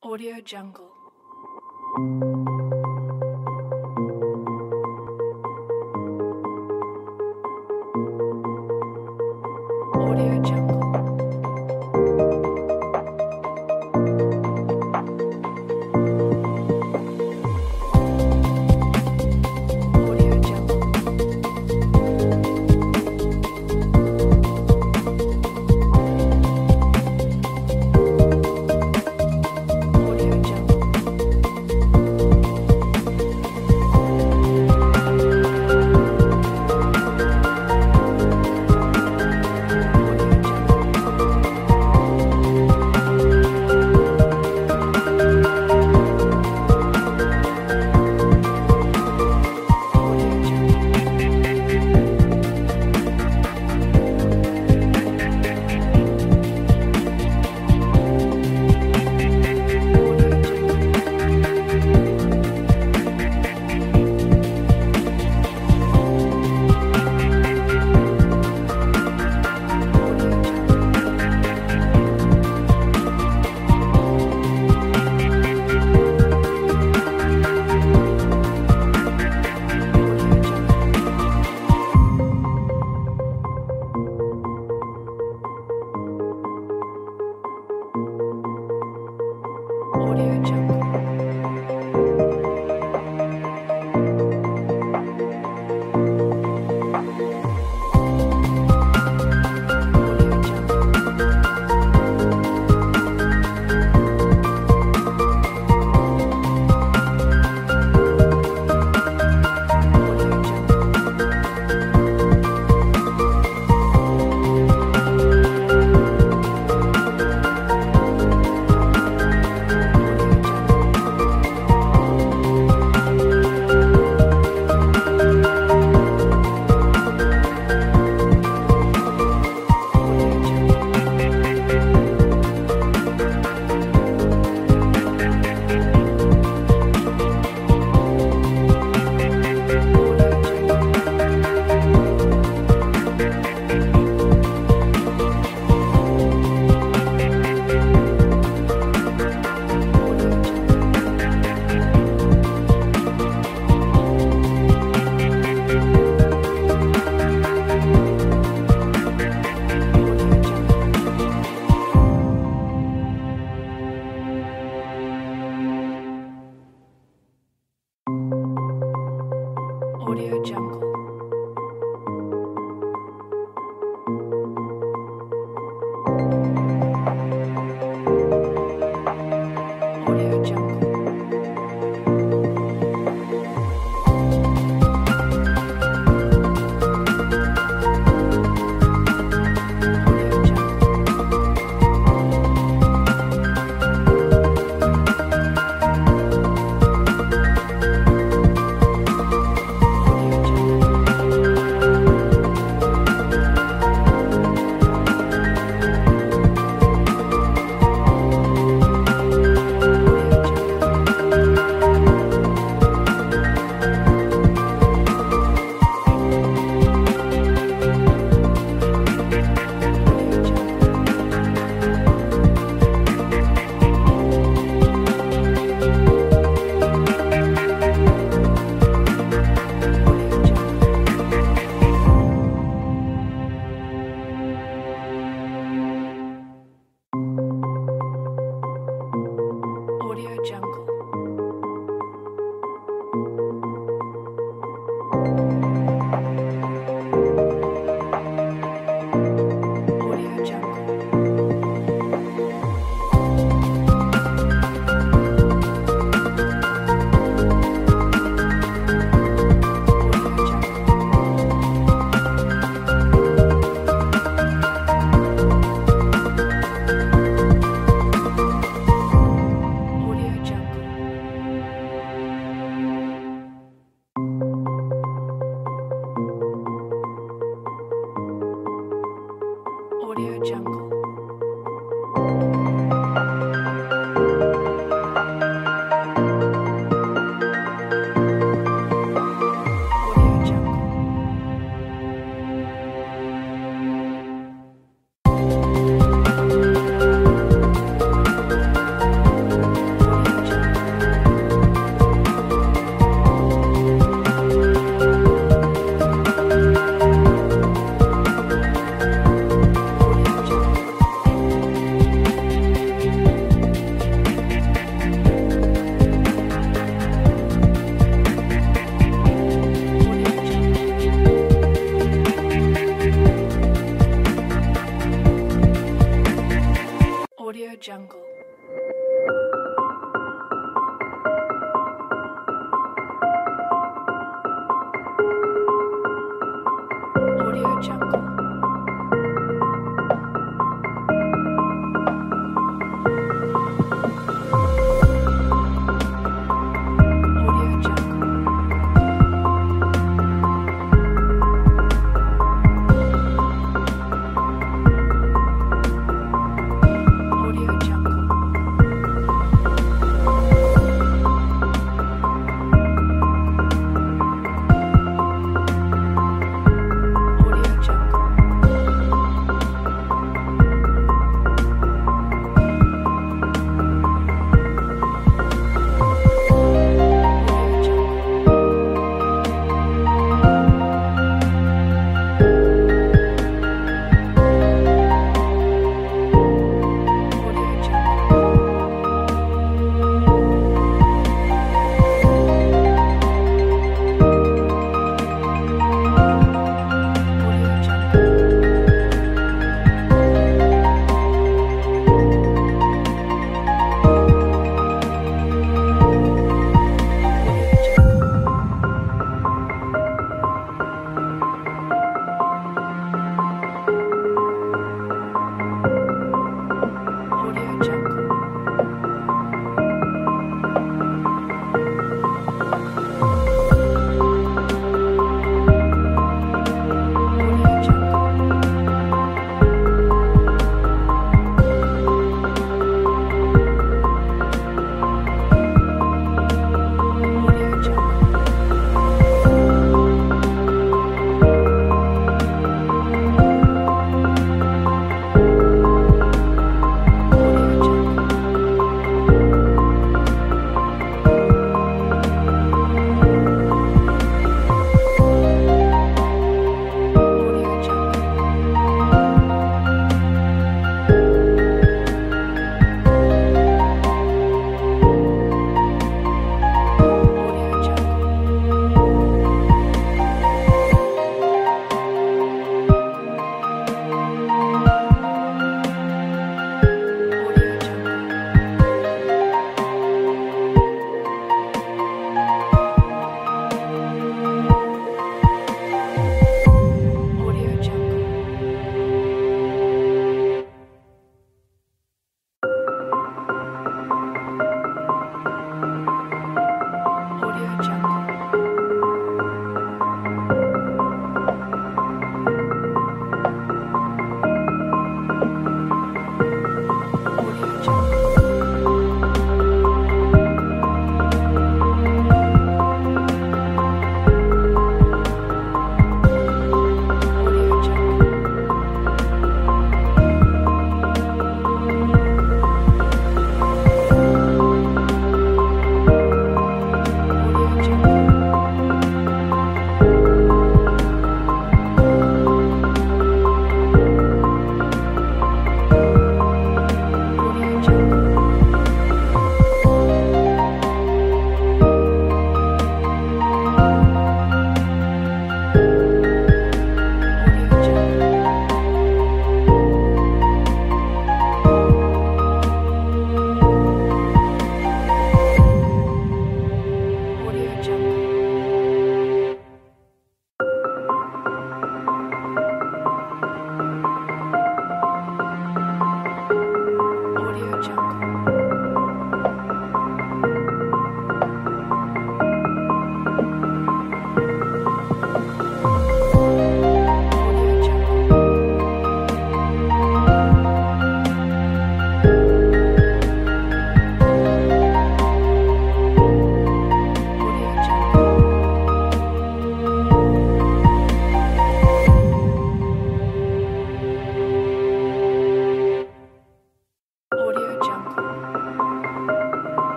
AudioJungle. AudioJungle. AudioJungle. AudioJungle. AudioJungle.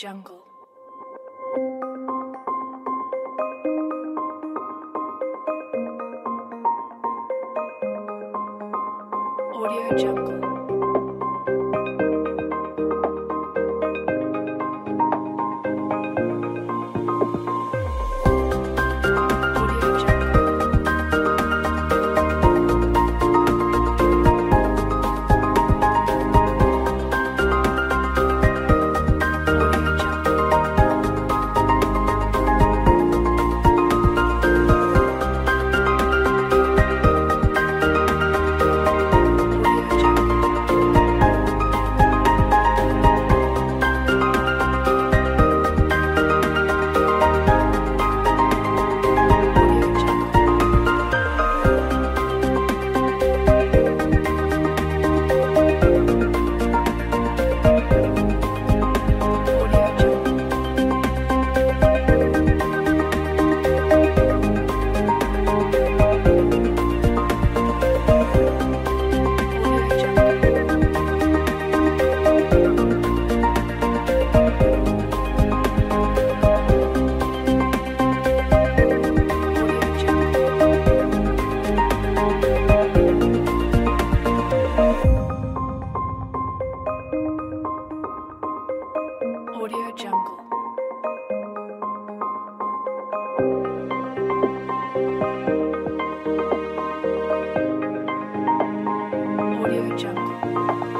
AudioJungle. AudioJungle. AudioJungle. AudioJungle.